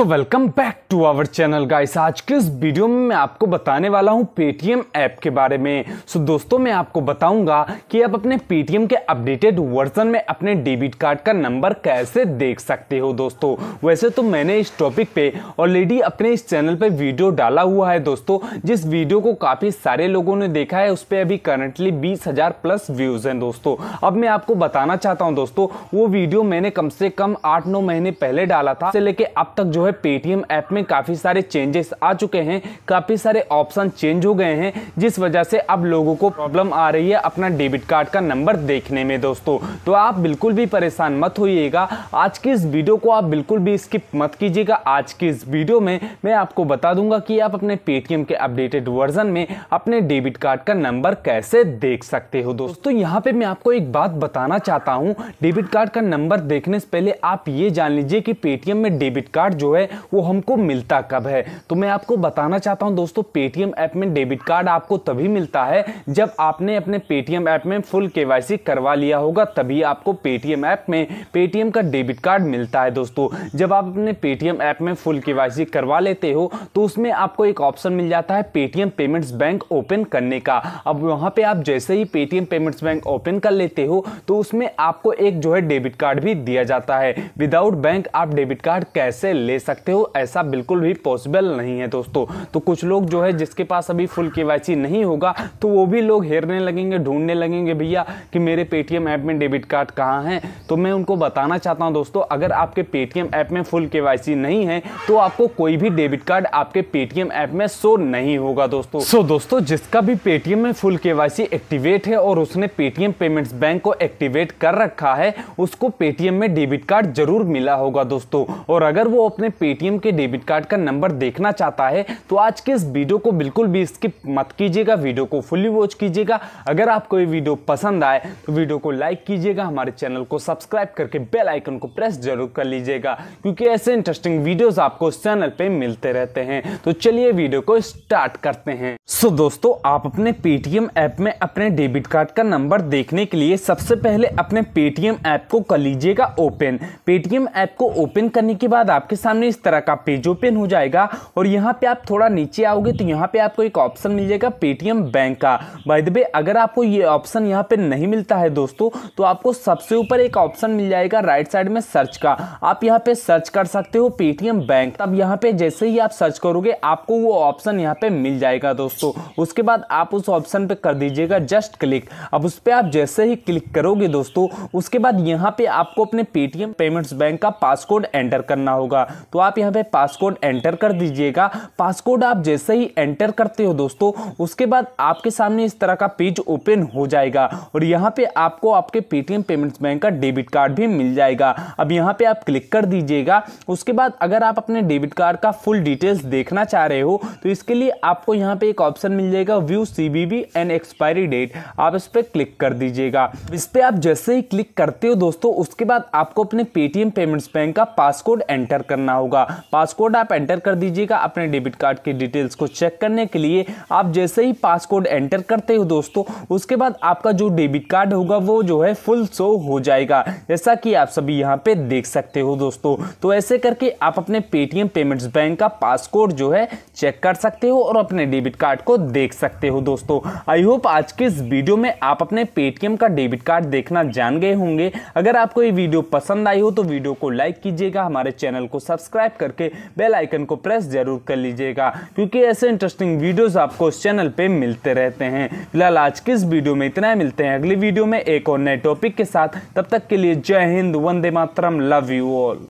So welcome back to our channel guys. आज के इस वीडियो में मैं आपको बताने वाला हूं पेटीएम ऐप के बारे में। सो दोस्तों मैं आपको बताऊंगा कि आप अपने पेटीएम के अपडेटेड वर्जन में अपने डेबिट कार्ड का नंबर कैसे देख सकते हो। दोस्तों वैसे तो मैंने इस टॉपिक पे ऑलरेडी अपने इस चैनल पे वीडियो डाला हुआ है दोस्तों, जिस वीडियो को काफ़ी सारे लोगों ने देखा है। उस पर अभी करंटली 20,000 प्लस व्यूज़ हैं दोस्तों। अब मैं आपको बताना चाहता हूँ दोस्तों, वो वीडियो मैंने कम से कम 8-9 महीने पहले डाला था। से लेके अब तक जो है पेटीएम ऐप में काफ़ी सारे चेंजेस आ चुके हैं, काफ़ी सारे ऑप्शन चेंज हो गए हैं, जिस वजह से अब लोगों को प्रॉब्लम आ रही है अपना डेबिट कार्ड का नंबर देखने में दोस्तों। तो आप बिल्कुल भी परेशान मत होइएगा, आज की इस वीडियो को आप बिल्कुल भी स्किप मत कीजिएगा। आज की इस वीडियो में मैं आपको बता दूंगा कि आप अपने पेटीएम के अपडेटेड वर्जन में अपने डेबिट कार्ड का नंबर कैसे देख सकते हो। दोस्तों यहाँ पे मैं आपको एक बात बताना चाहता हूँ, डेबिट कार्ड का नंबर देखने से पहले आप ये जान लीजिए कि पेटीएम में डेबिट कार्ड जो है वो हमको मिलता कब है। तो मैं आपको बताना चाहता हूं दोस्तों, पेटीएम ऐप में डेबिट कार्ड आपको तभी मिलता है जब आपने अपने पेटीएम ऐप में फुल केवाईसी करवा लिया होगा, तभी आपको पेटीएम ऐप में पेटीएम का डेबिट कार्ड मिलता है दोस्तों। जब आप अपने पेटीएम ऐप में फुल केवाईसी करवा लेते हो तो उसमें आपको एक ऑप्शन मिल जाता है पेटीएम पेमेंट्स बैंक ओपन करने का। अब वहां पर आप जैसे ही पेटीएम पेमेंट्स बैंक ओपन कर लेते हो तो उसमें आपको एक जो है डेबिट कार्ड भी दिया जाता है। विदाउट बैंक आप डेबिट कार्ड कैसे ले सकते हो, ऐसा बिल्कुल भी पॉसिबल नहीं है दोस्तों। तो कुछ लोग जो है जिसके पास अभी फुल केवाईसी नहीं होगा तो वो भी लोग हेरने लगेंगे, ढूंढने लगेंगे भैया कि मेरे पेटीएम ऐप में डेबिट कार्ड कहाँ है। तो मैं उनको बताना चाहता हूँ दोस्तों, अगर आपके पेटीएम ऐप में फुल केवाईसी नहीं है तो आपको कोई भी डेबिट कार्ड आपके पेटीएम ऐप में शो नहीं होगा दोस्तों। सो दोस्तों जिसका भी पेटीएम में फुल केवाईसी एक्टिवेट है और उसने पेटीएम पेमेंट्स बैंक को एक्टिवेट कर रखा है, उसको पेटीएम में डेबिट कार्ड जरूर मिला होगा दोस्तों। और अगर वो अपने पेटीएम के डेबिट कार्ड का नंबर देखना चाहता है तो आज के इस वीडियो को बिल्कुल भी स्किप मत कीजिएगा, वीडियो को फुल्ली वॉच कीजिएगा। अगर आपको ये वीडियो पसंद आए तो वीडियो को लाइक कीजिएगा, हमारे चैनल को सब्सक्राइब करके बेल आइकन को प्रेस जरूर कर लीजिएगा, क्योंकि ऐसे इंटरेस्टिंग वीडियोस आपको इस चैनल पे मिलते रहते हैं। तो चलिए वीडियो को स्टार्ट करते हैं। सो दोस्तों आप अपने पेटीएम ऐप में अपने डेबिट कार्ड का नंबर देखने के लिए सबसे पहले अपने पेटीएम ऐप को कर लीजिएगा ओपन। पेटीएम ऐप को ओपन करने के बाद आपके सामने इस तरह का पेज ओपन हो जाएगा और यहाँ पे आप थोड़ा नीचे आओगे तो यहाँ पे आपको एक ऑप्शन मिल जाएगा पेटीएम बैंक का। बाय द वे अगर आपको ये ऑप्शन यहाँ पे नहीं मिलता है दोस्तों तो आपको सबसे ऊपर एक ऑप्शन मिल जाएगा राइट साइड में सर्च का, आप यहाँ पे सर्च कर सकते हो पेटीएम बैंक। तब यहाँ पे जैसे ही आप सर्च करोगे आपको वो ऑप्शन यहाँ पे मिल जाएगा दोस्तों। उसके बाद आप उस ऑप्शन पे कर दीजिएगा जस्ट क्लिक। अब उस पर आप जैसे ही क्लिक करोगे दोस्तों, उसके बाद यहाँ पे आपको अपने पेटीएम पेमेंट्स बैंक का पासकोड एंटर करना होगा। तो आप यहां पे पासकोड एंटर कर दीजिएगा। पासकोड आप जैसे ही एंटर करते हो दोस्तों, उसके बाद आपके सामने इस तरह का पेज ओपन हो जाएगा और यहां पे आपको आपके पेटीएम पेमेंट्स बैंक का डेबिट कार्ड भी मिल जाएगा। अब यहां पे आप क्लिक कर दीजिएगा। उसके बाद अगर आप अपने डेबिट कार्ड का फुल डिटेल्स देखना चाह रहे हो तो इसके लिए आपको यहाँ पे एक ऑप्शन मिल जाएगा view CVV and expiry date, आप इस पर क्लिक कर दीजिएगा। इस पर आप जैसे ही क्लिक करते हो दोस्तों, उसके बाद आपको अपने पेटीएम पेमेंट्स बैंक का पासकोड एंटर करना होगा। पासकोड आप एंटर कर दीजिएगा। अपने डेबिट कार्ड की डिटेल्स को चेक करने के लिए आप जैसे ही पासकोड एंटर करते हो दोस्तों, उसके बाद आपका जो डेबिट कार्ड होगा वो जो है फुल शो हो जाएगा, जैसा कि आप सभी यहां पे देख सकते हो दोस्तों। तो ऐसे करके आप अपने पेटीएम पेमेंट्स बैंक का पासकोड जो है चेक कर सकते हो और अपने डेबिट कार्ड को देख सकते हो दोस्तों। आई होप आज के इस वीडियो में आप अपने पेटीएम का डेबिट कार्ड देखना जान गए होंगे। अगर आपको ये वीडियो पसंद आई हो तो वीडियो को लाइक कीजिएगा, हमारे चैनल को सब्सक्राइब करके बेल आइकन को प्रेस जरूर कर लीजिएगा, क्योंकि ऐसे इंटरेस्टिंग वीडियोस आपको इस चैनल पे मिलते रहते हैं। फिलहाल आज की इस वीडियो में इतना ही, मिलते हैं अगली वीडियो में एक और नए टॉपिक के साथ। तब तक के लिए जय हिंद, वंदे मातरम, लव यू ऑल।